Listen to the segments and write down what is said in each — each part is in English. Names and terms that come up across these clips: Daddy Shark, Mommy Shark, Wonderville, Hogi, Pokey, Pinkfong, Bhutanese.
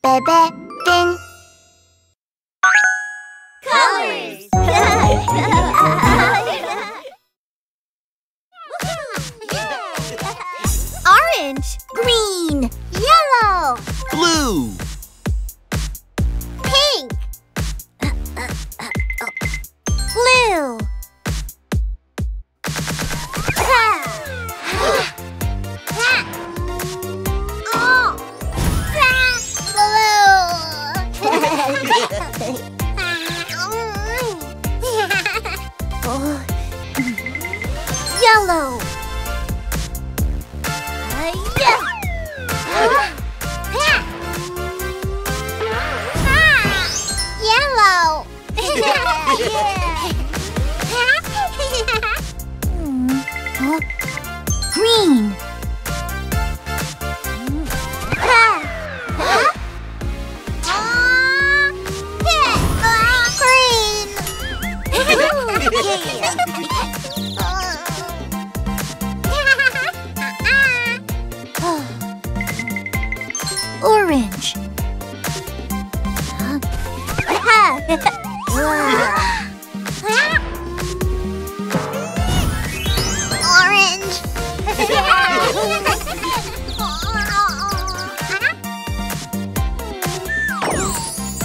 Bebe, ding. Colors. Orange, green, yellow, blue, pink, blue. Yellow. Yellow. Green. Orange. Orange.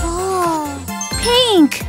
Oh, pink.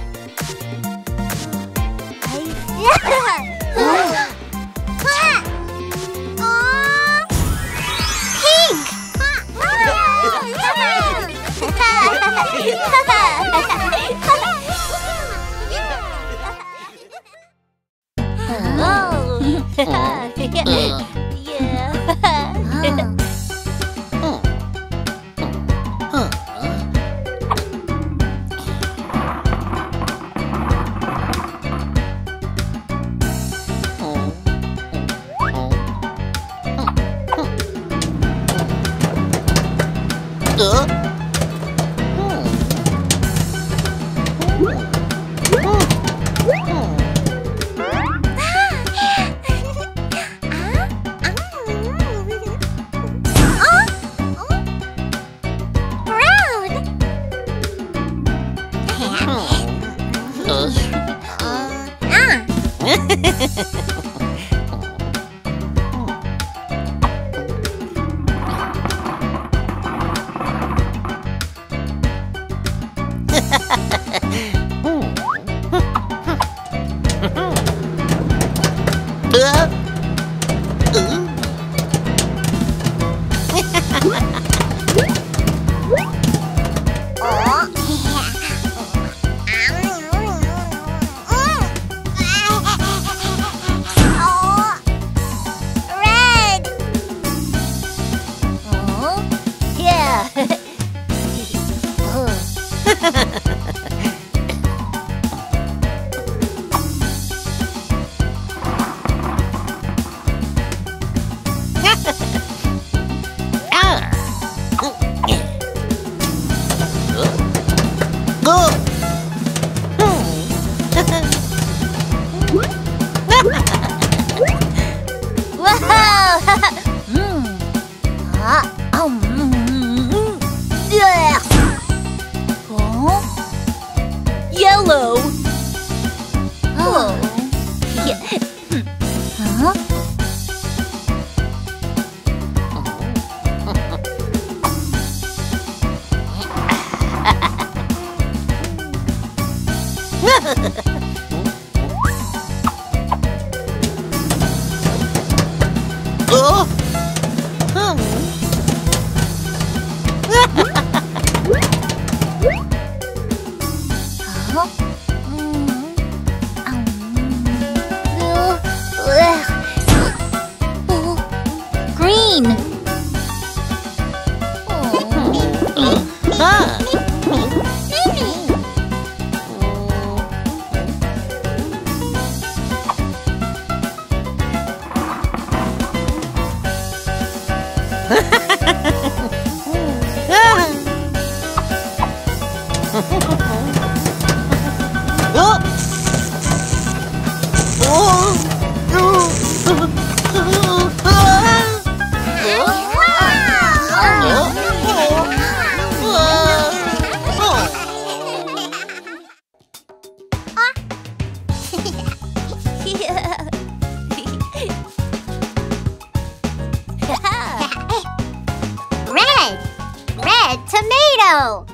potato.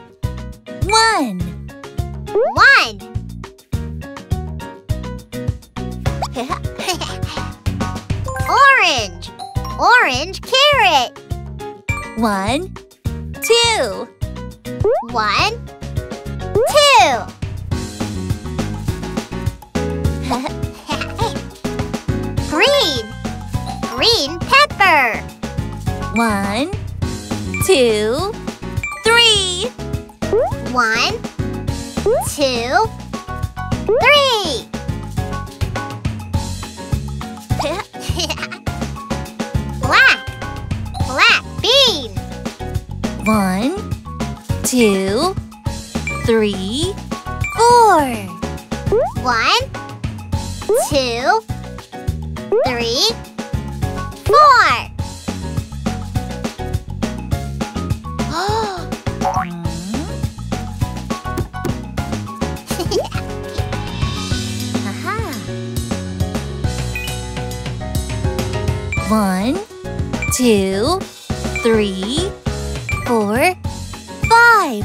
One. Orange. Orange carrot. 1, 2. 1, 2. Green. Green pepper. 1, 2, 3. 1, 2, 3. Black bean. 1, 2, 3, 4. 1, 2, 3, 4. Aha. 1, 2, 3, 4, 5.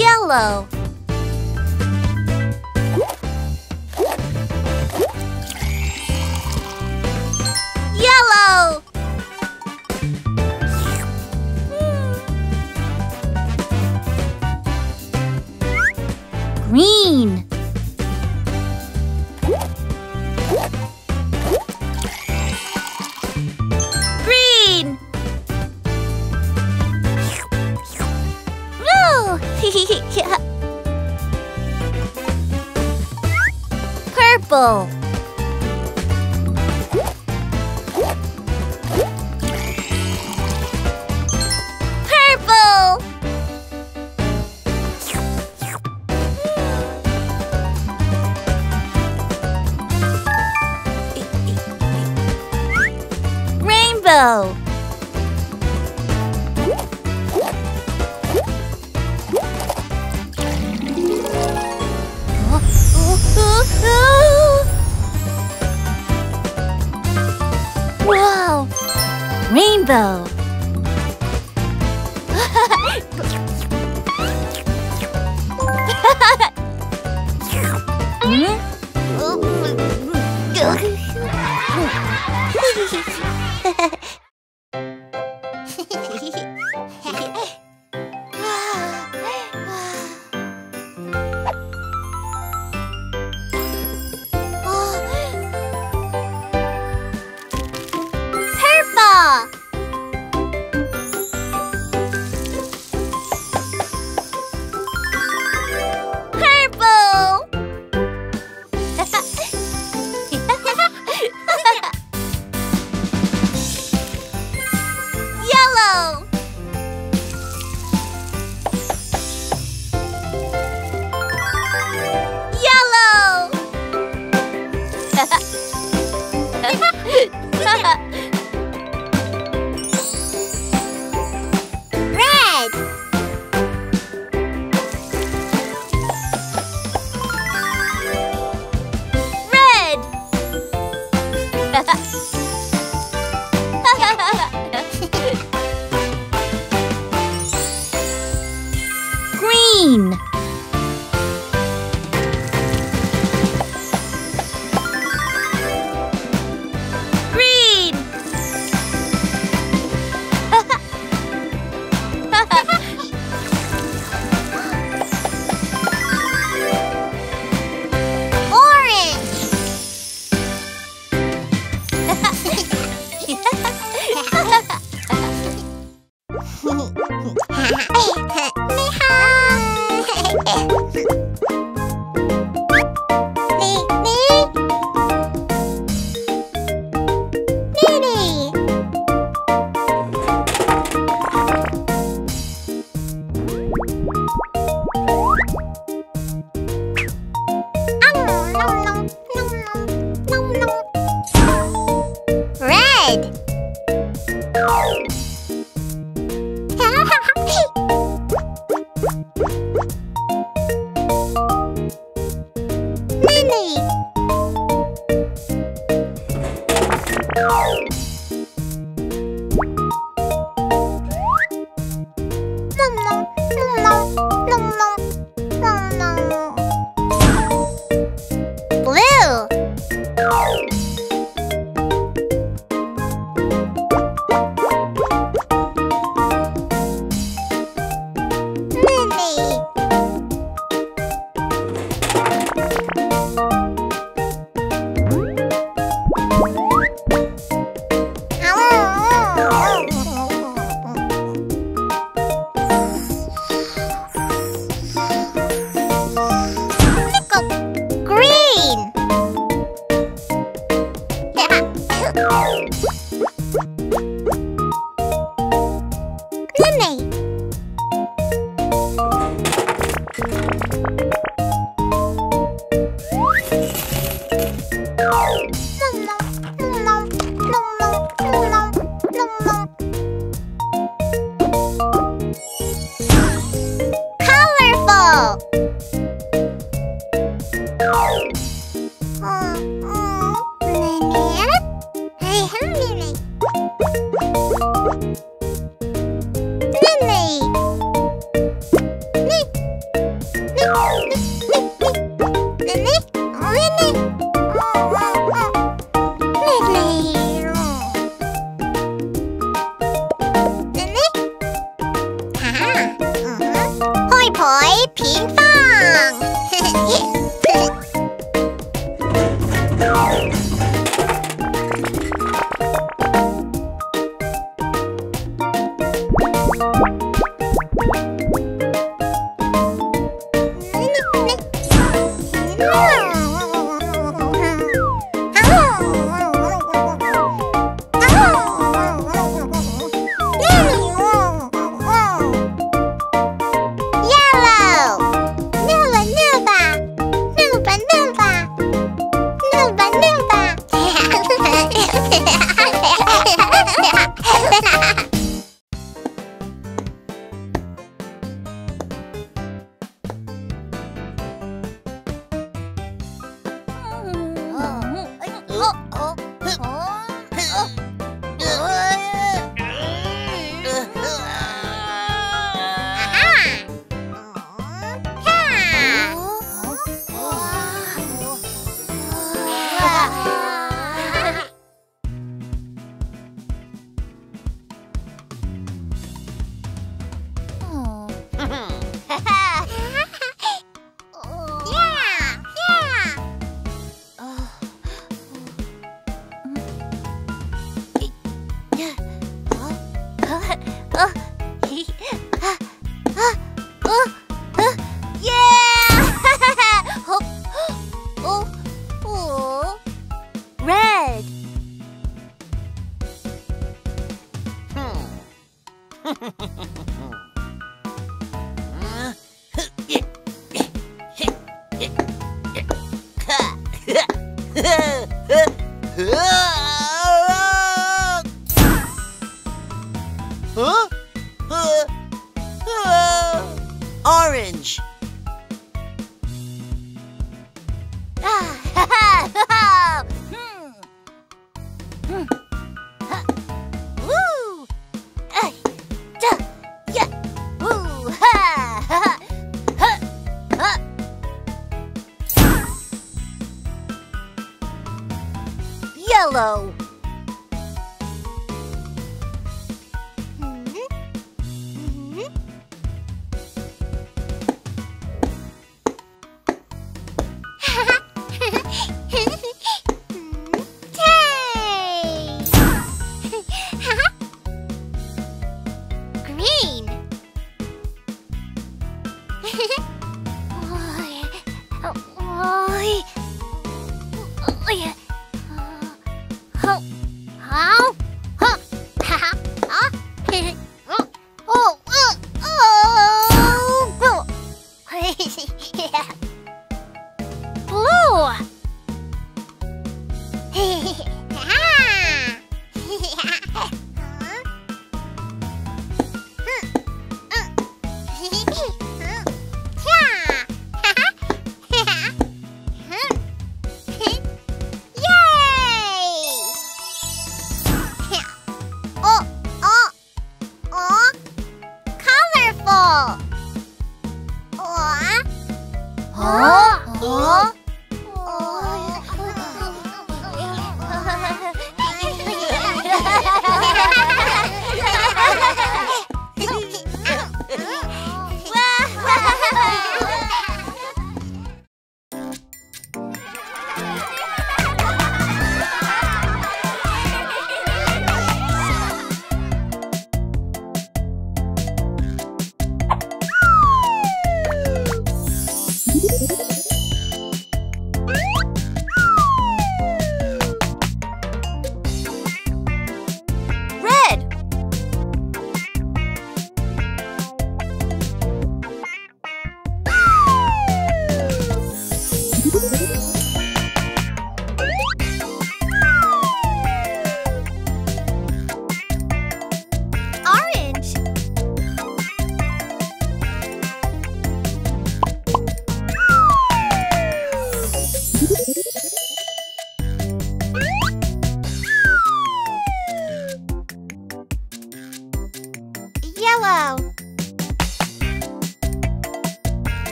Yellow. Green. Purple. Purple. Rainbow. Wow! Rainbow! Green. Yellow.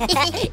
Yellow.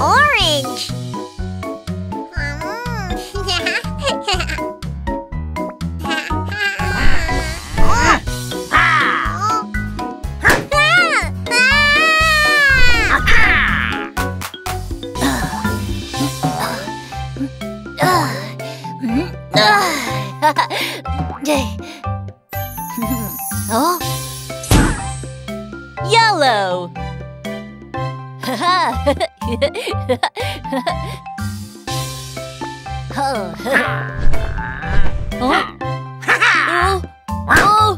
orange. Oh, yellow. Oh. Oh. Oh.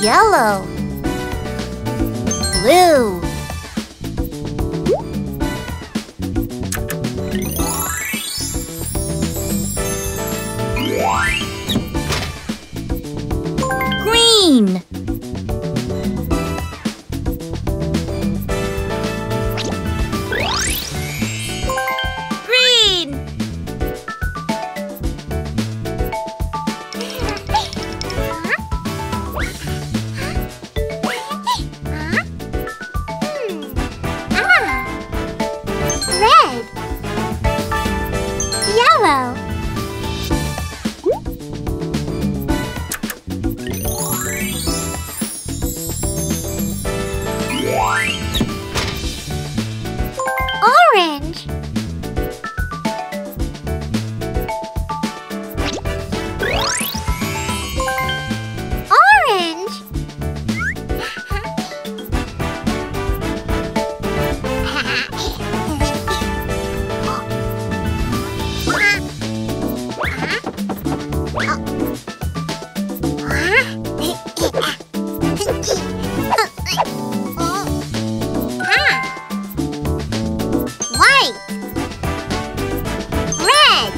Yellow, blue, green, White, red. Pink.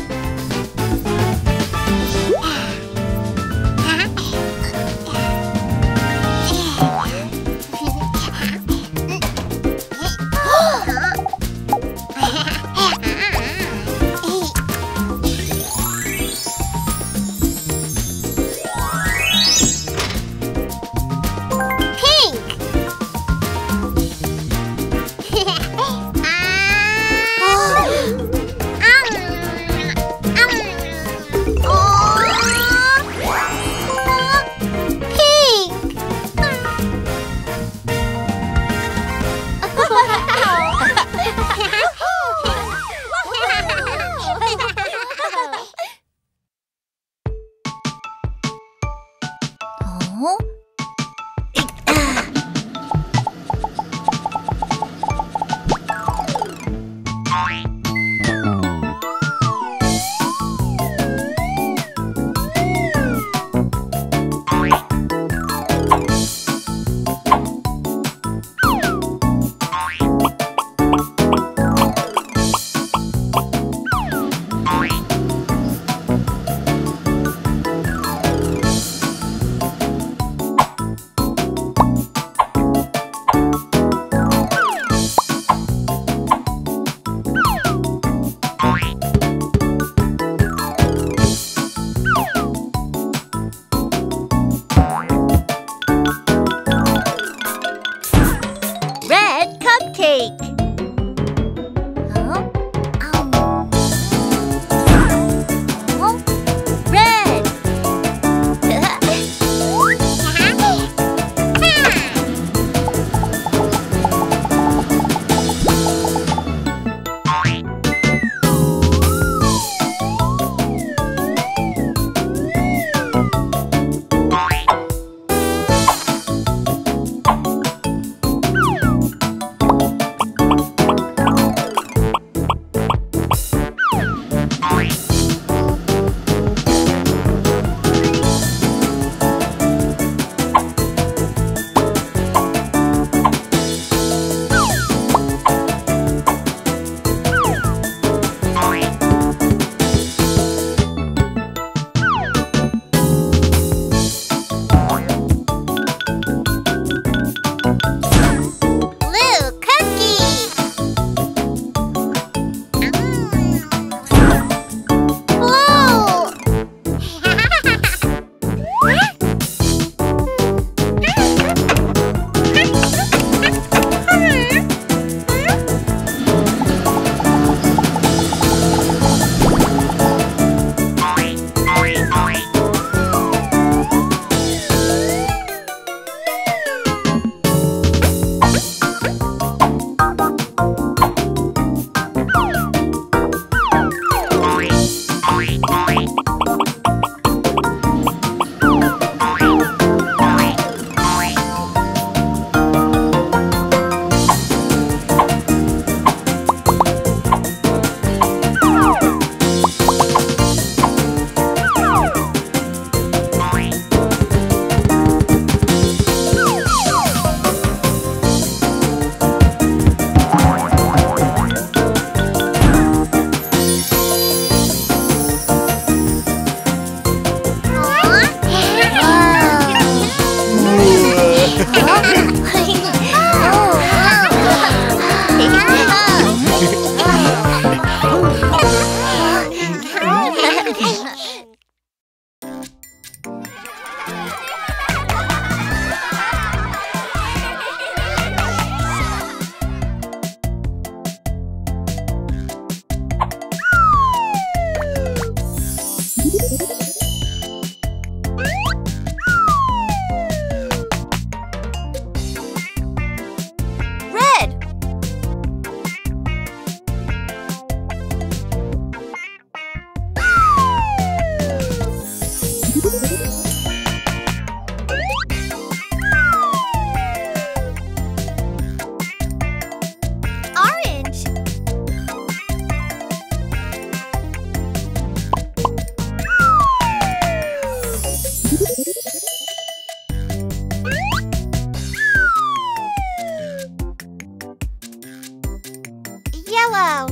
yellow.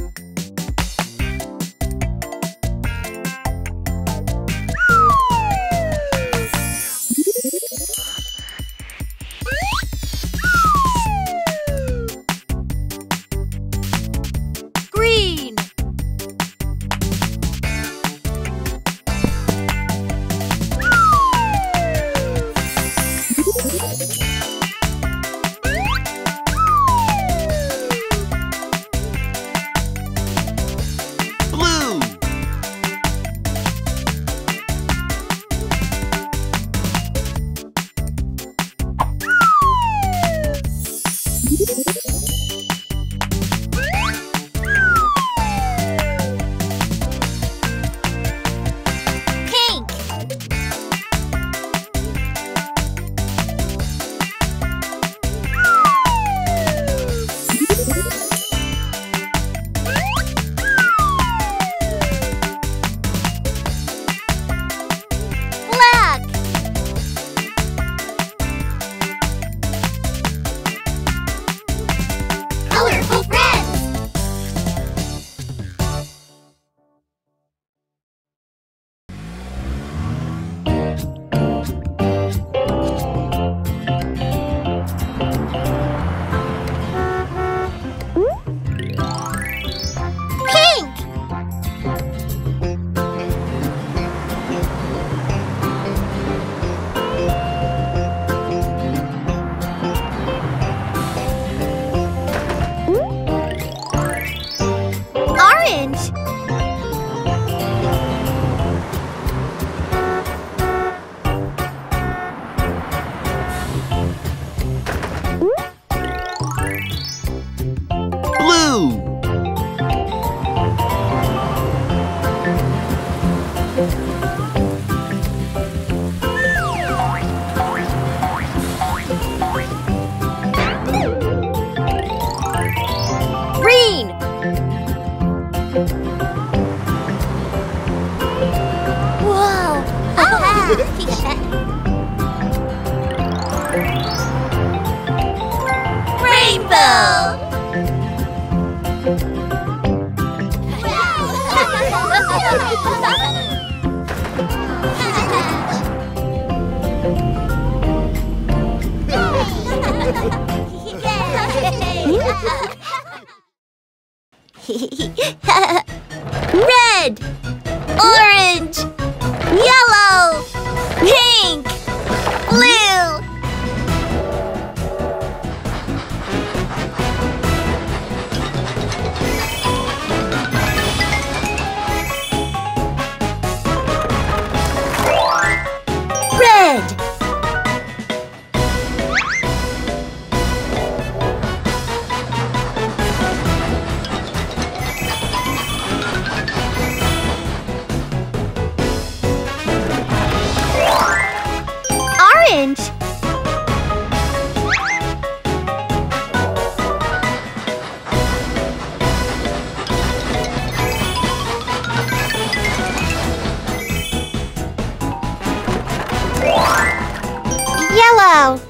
Red, orange, yellow, pink, blue. Yellow.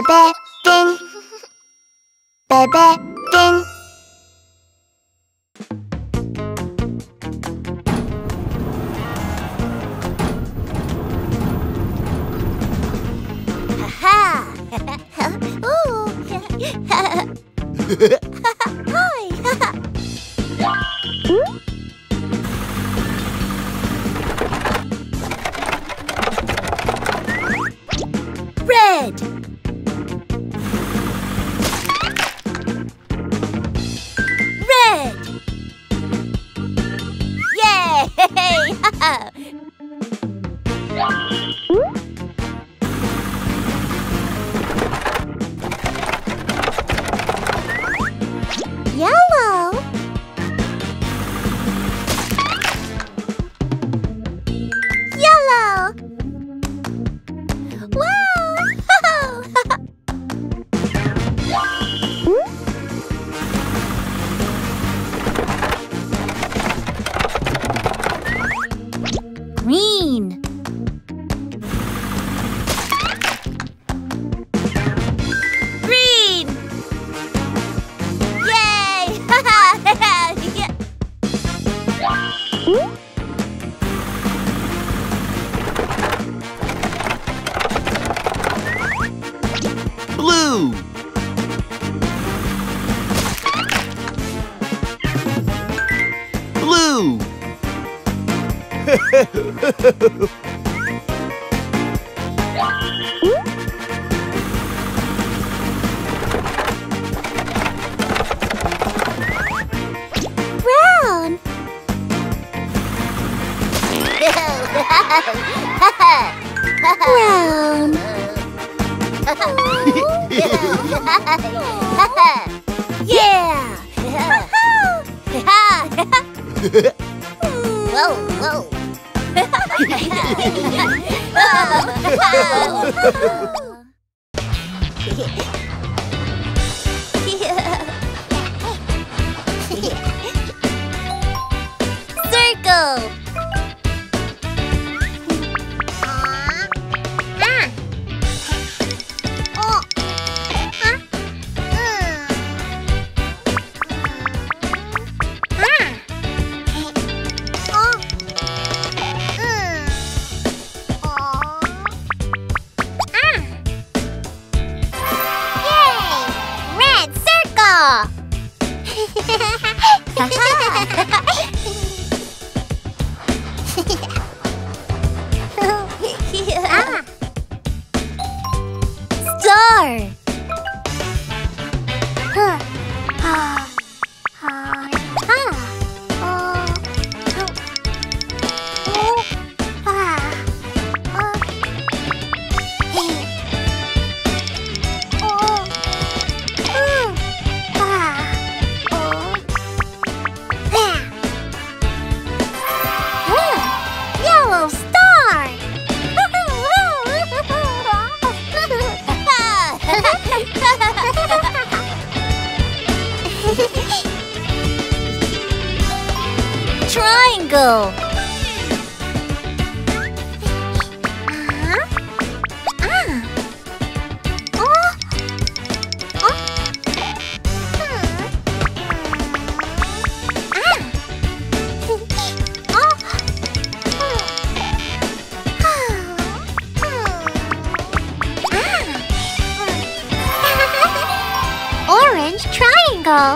Bebe ding. Bebe ding. Ha ha. Hi. Red. Red. Yay! Yellow. Yellow. Wow! Green. Green. Yay! Blue. Blue. Brown. Brown. Yeah. Whoa, whoa. Circle. Triangle. Orange triangle.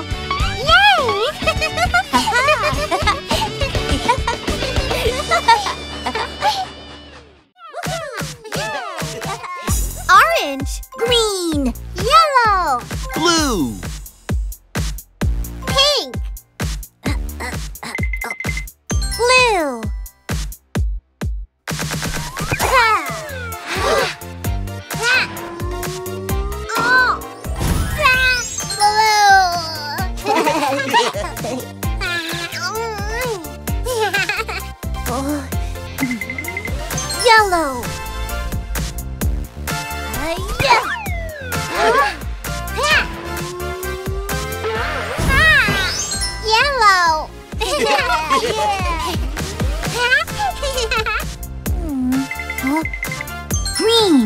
Orange, green, yellow, blue, pink, blue. Yellow. Yellow. Green.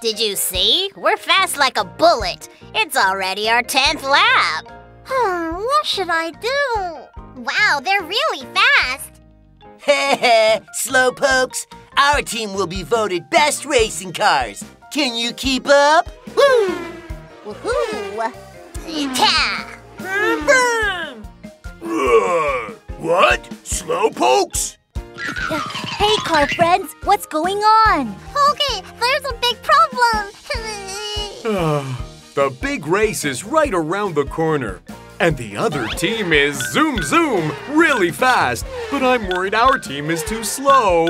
Did you see? We're fast like a bullet. It's already our 10th lap. What should I do? Wow, they're really fast. Heh heh, slowpokes. Our team will be voted best racing cars. Can you keep up? Woo! Woohoo! Yeah! What? Slowpokes? Hey, car friends, what's going on? Hogi, there's a big problem! The big race is right around the corner. And the other team is zoom zoom really fast. But I'm worried our team is too slow.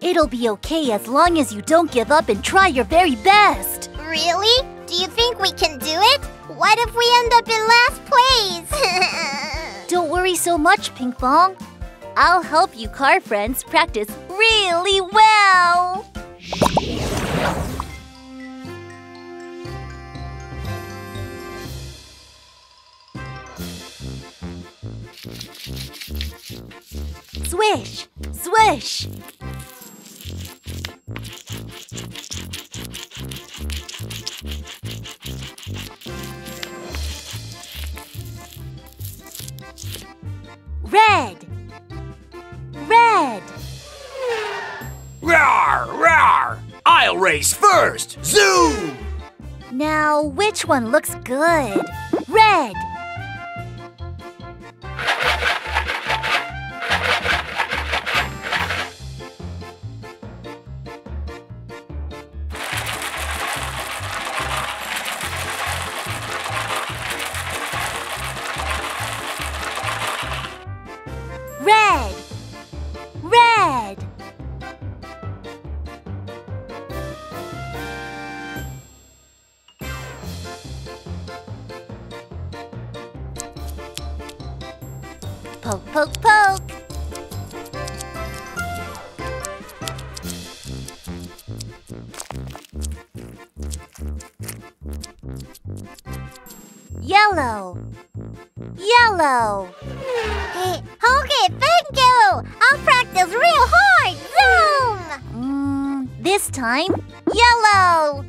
It'll be okay as long as you don't give up and try your very best. Really? Do you think we can do it? What if we end up in last place? Don't worry so much, Pinkfong. I'll help you car friends practice really well! Swish, swish. Red, red. Roar, roar. I'll race first. Zoom. Now, which one looks good? Red. Poke, poke, poke. Yellow, yellow. Hey, Hogi, thank you. I'll practice real hard. Zoom. This time, yellow.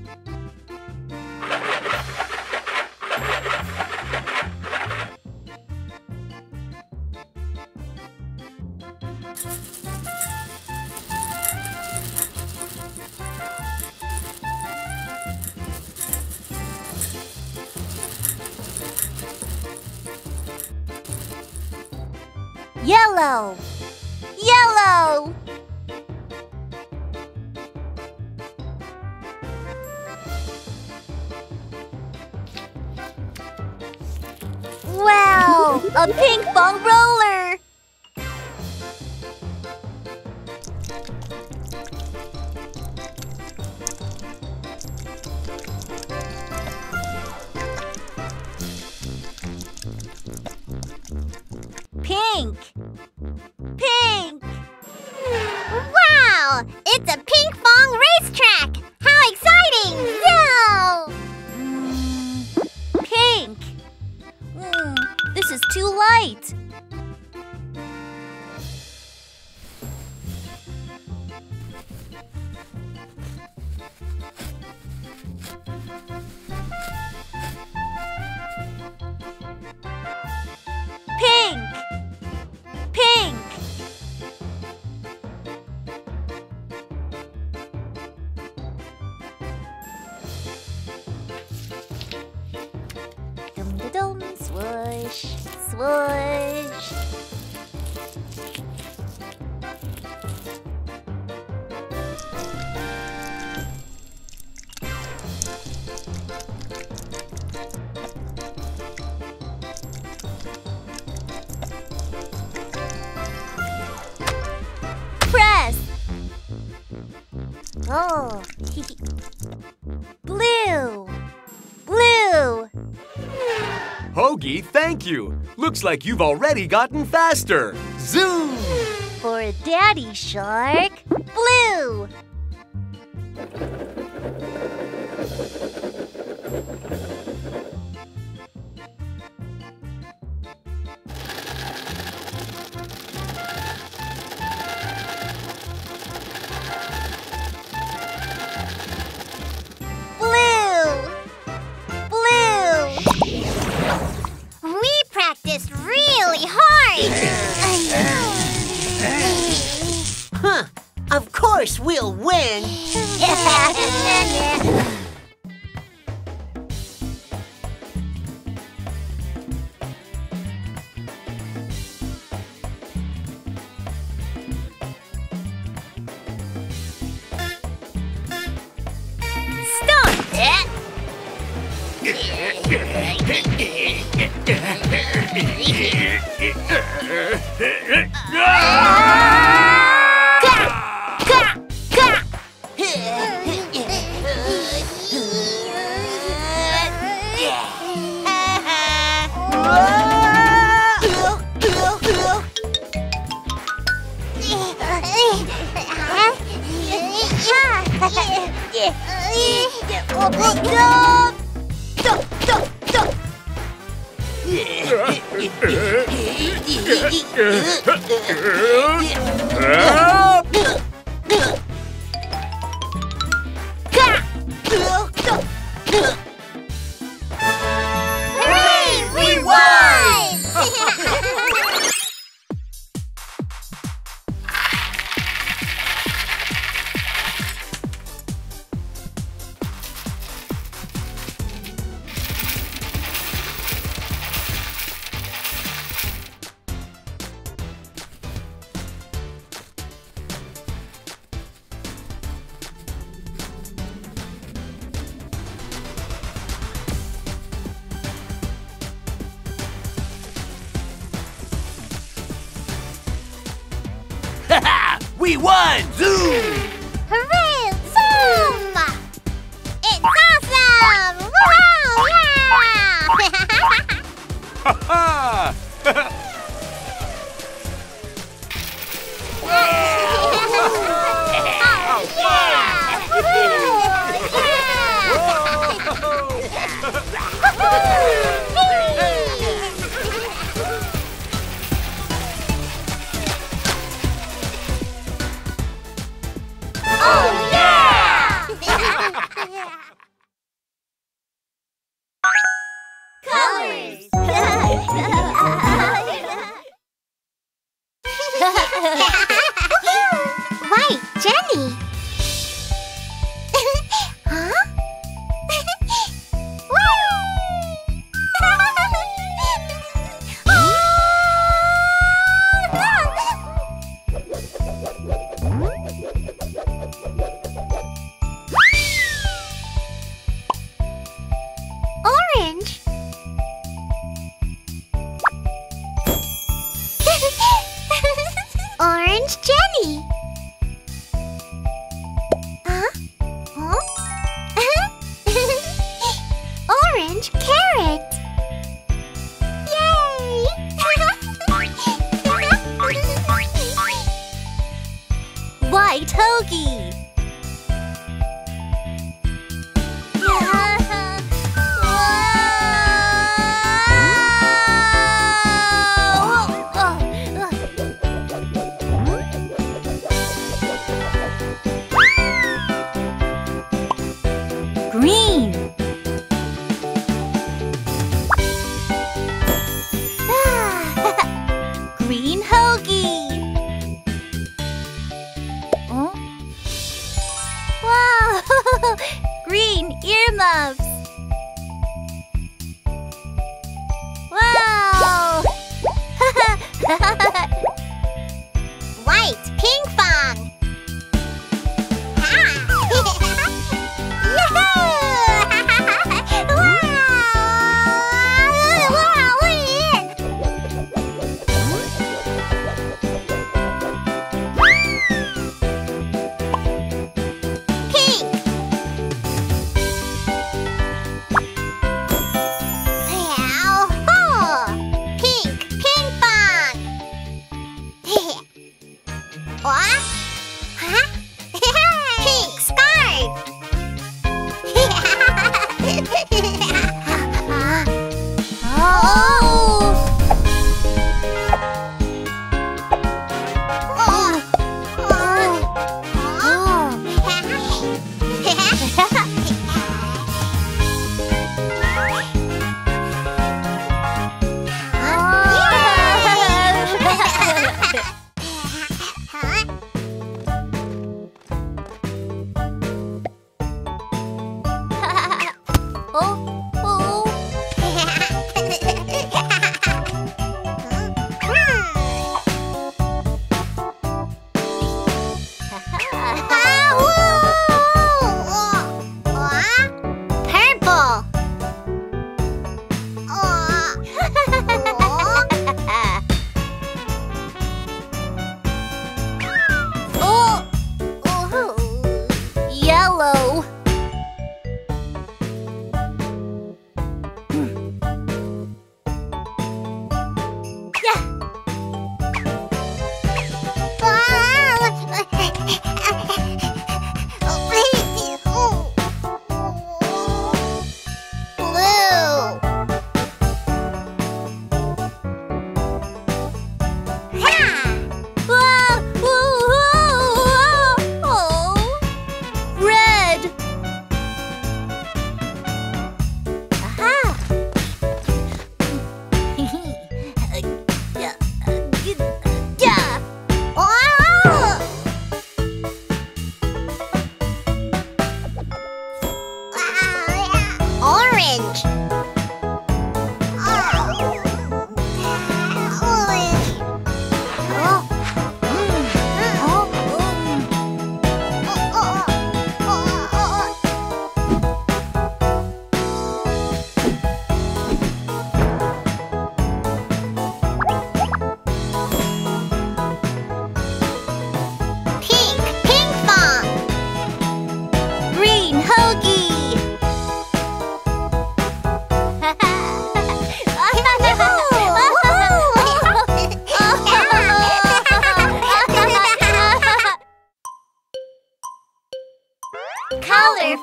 Yellow, yellow. Wow, a Pinkfong roller. Pink. Pink! Wow! It's a Pinkfong racetrack! How exciting! No! Pink! This is too light! Swoosh, swoosh. Press. Oh, blue. Hogi, thank you. Looks like you've already gotten faster. Zoom! For Daddy Shark, blue. Of course we'll win! Stop that! Hey, we won! We won! Zoom! Hooray! Zoom! It's awesome! Wow! Ha ha! Oh, yeah! Hogi.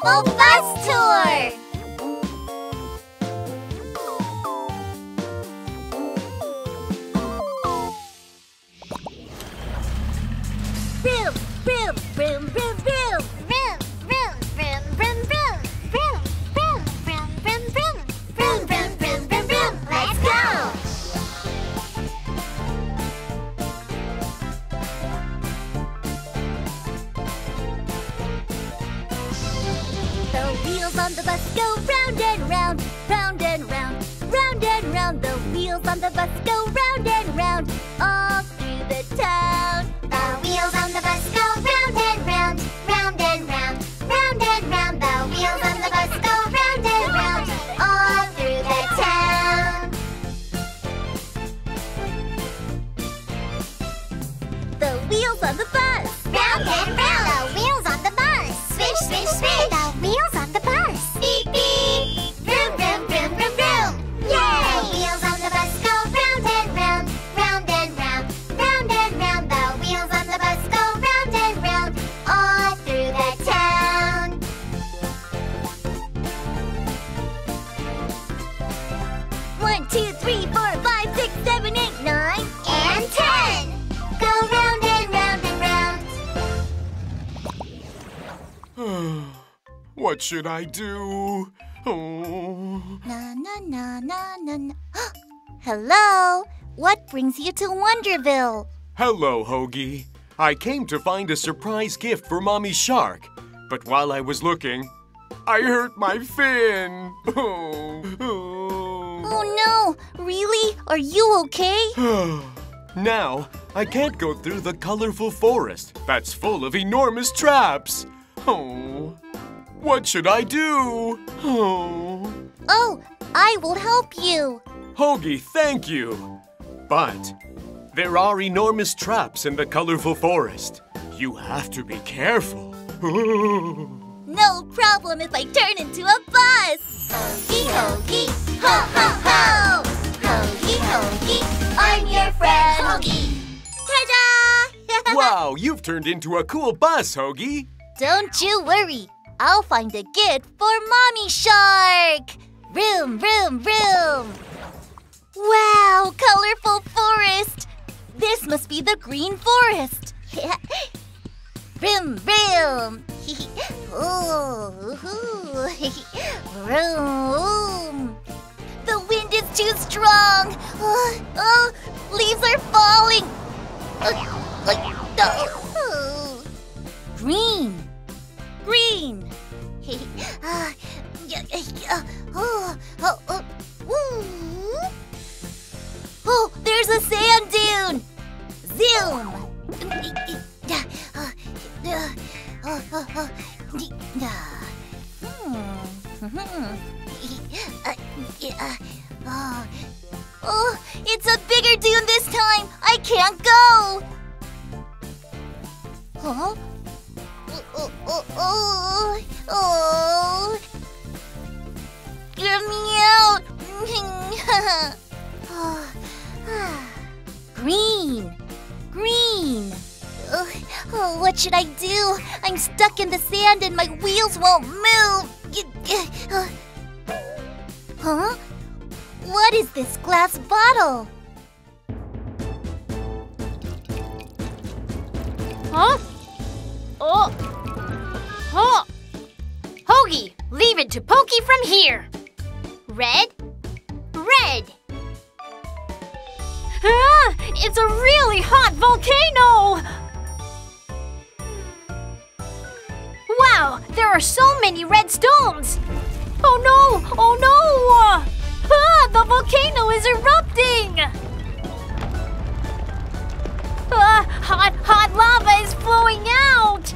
Apple Bus Tour! Vroom, vroom, vroom, vroom, vroom! Vroom, vroom, vroom, vroom, vroom! Vroom, vroom, vroom, vroom, vroom! Vroom, vroom, vroom, vroom, vroom! Let's go! The wheels on the bus go round and round, round and round, round and round. The wheels on the bus go round and round, all through the town. The wheels on the bus go round and round, round and round, round and round. The wheels on the bus go round and round, all through the town. The wheels on the bus, round and round. The wheels on the bus, swish, swish, swish. What should I do? Oh. Na na na na na na. Hello. What brings you to Wonderville? Hello, Hogi. I came to find a surprise gift for Mommy Shark, but while I was looking, I hurt my fin. Oh no! Really? Are you okay? Now I can't go through the colorful forest that's full of enormous traps. Oh, what should I do? Oh, I will help you. Hogi, thank you. But there are enormous traps in the colorful forest. You have to be careful. No problem if I turn into a bus. Hogi, Hogi, ho, ho, ho. Hogi, Hogi, I'm your friend, Hogi. Ta-da! Wow, you've turned into a cool bus, Hogi. Don't you worry, I'll find a gift for Mommy Shark! Vroom, vroom, vroom! Wow, colorful forest! This must be the green forest! Vroom, vroom! Vroom! The wind is too strong! Oh, leaves are falling! Green! Green! Oh, there's a sand dune! Zoom! Oh, it's a bigger dune this time! I can't go! Huh? Oh, oh, oh, oh. Get me out. Green, green. Oh, oh, what should I do? I'm stuck in the sand and my wheels won't move. Huh? What is this glass bottle? Huh? Oh! Oh! Hogi, leave it to Pokey from here! Red? Red! Ah! It's a really hot volcano! Wow! There are so many red stones! Oh no! Oh no! Ah! The volcano is erupting! Hot, hot lava is flowing out!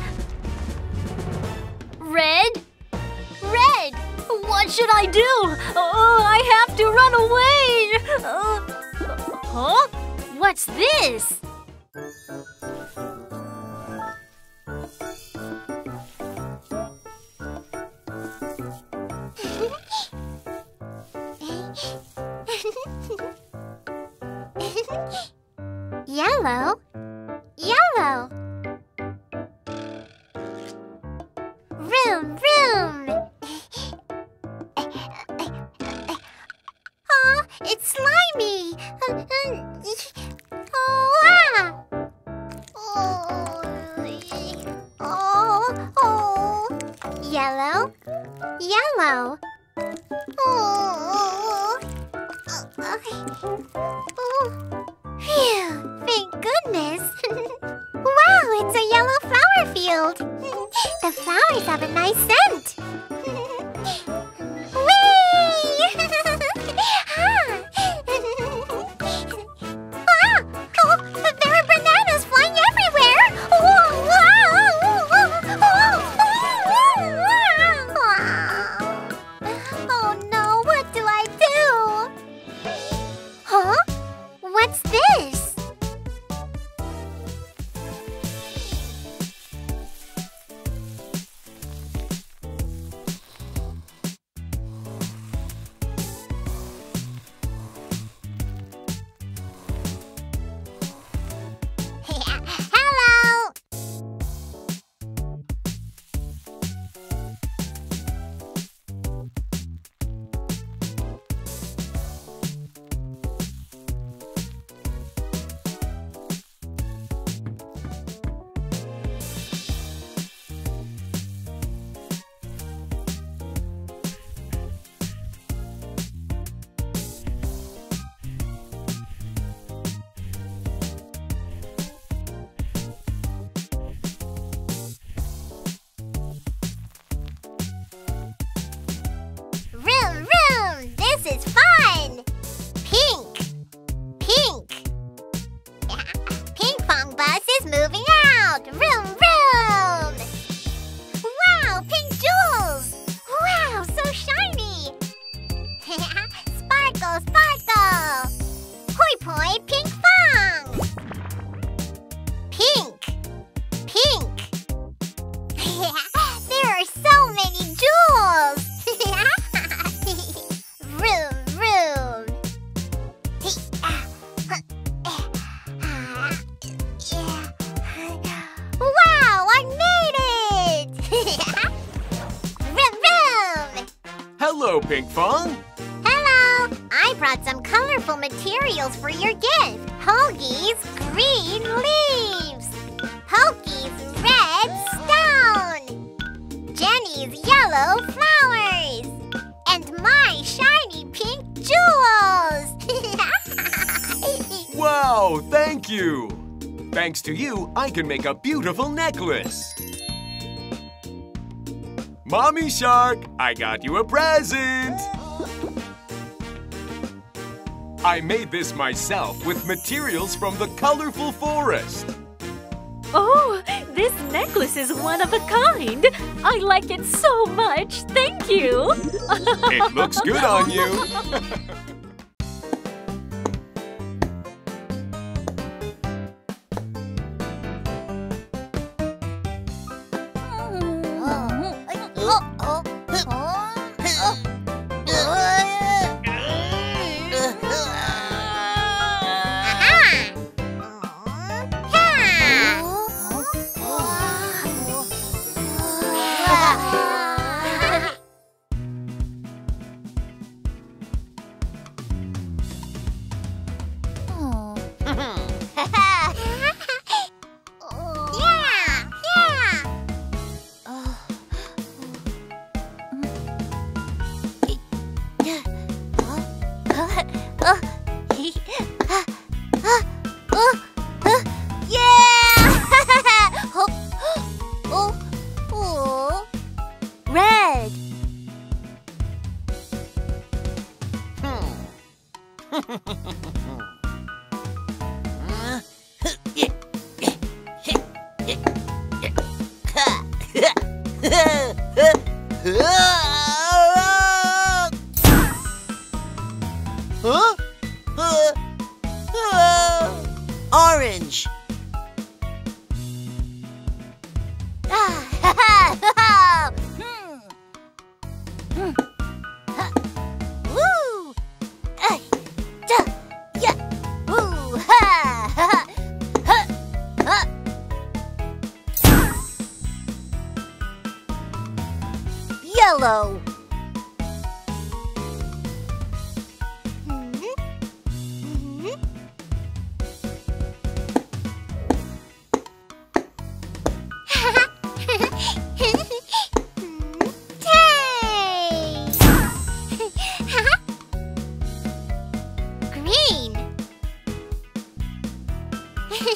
Red? Red! What should I do? Oh, I have to run away! Huh? What's this? Yellow? Yellow. Vroom, vroom. Yellow, yellow. Oh, phew, thank goodness. Wow, it's a yellow flower field. The flowers have a nice scent. Pinkfong. Hello! I brought some colorful materials for your gift. Hogi's green leaves. Pokey's red stone. Jenny's yellow flowers. And my shiny pink jewels. Wow, thank you. Thanks to you, I can make a beautiful necklace. Mommy Shark, I got you a present! I made this myself with materials from the colorful forest. Oh, this necklace is one of a kind! I like it so much, thank you! It looks good on you! Yellow. Blue.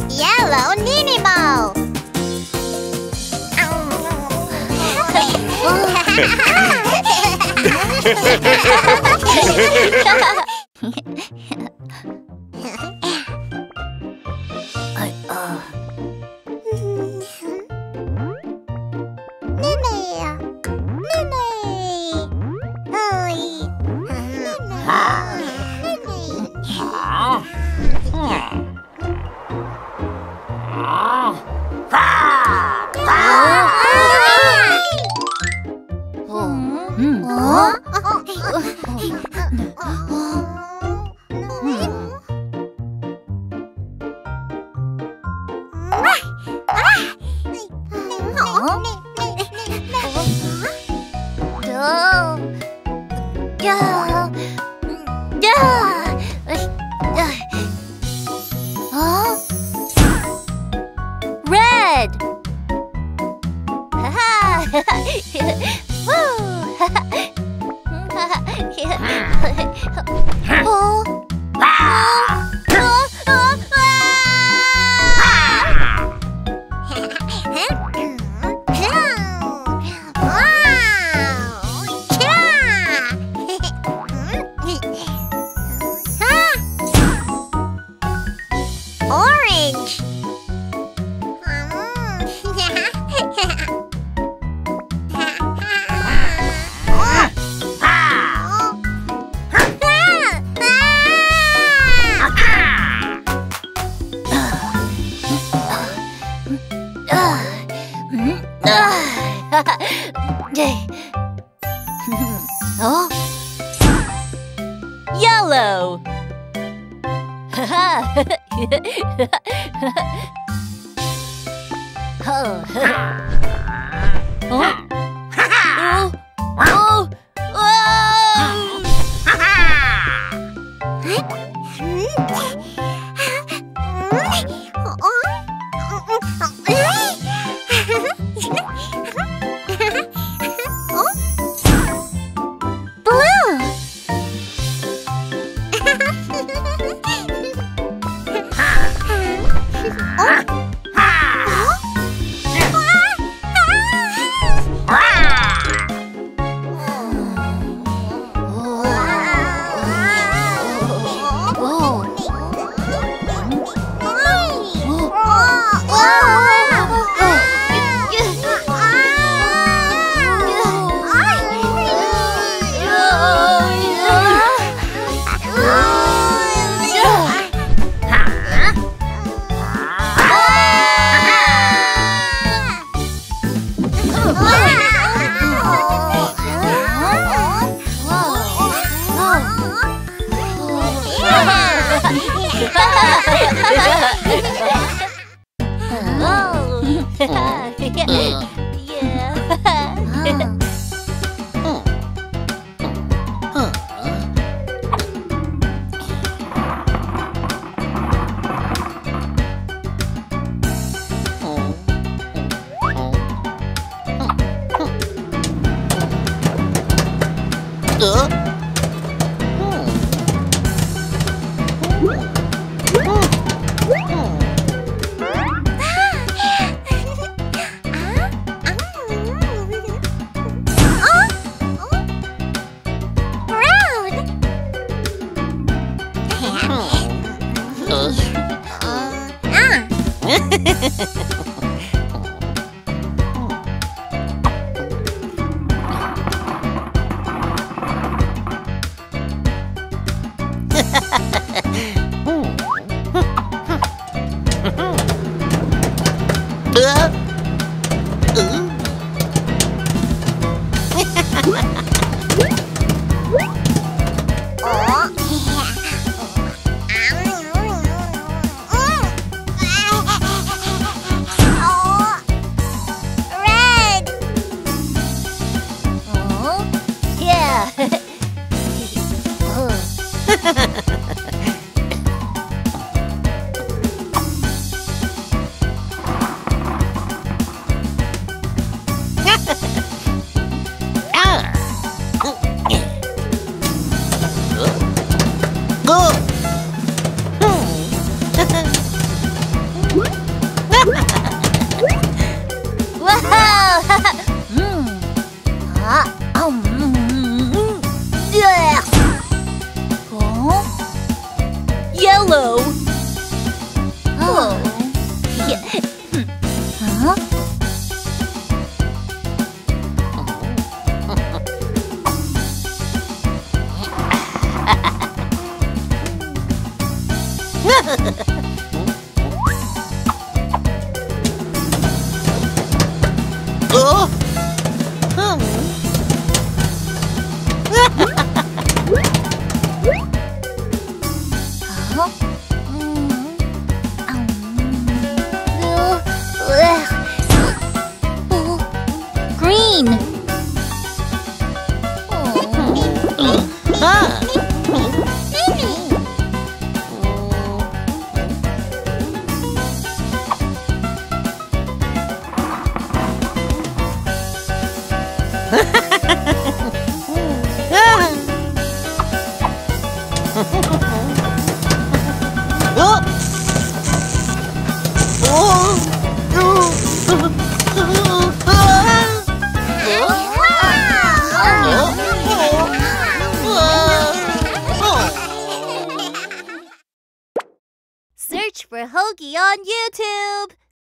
Yellow Nini Ball. Huh? Search for Hogi on YouTube.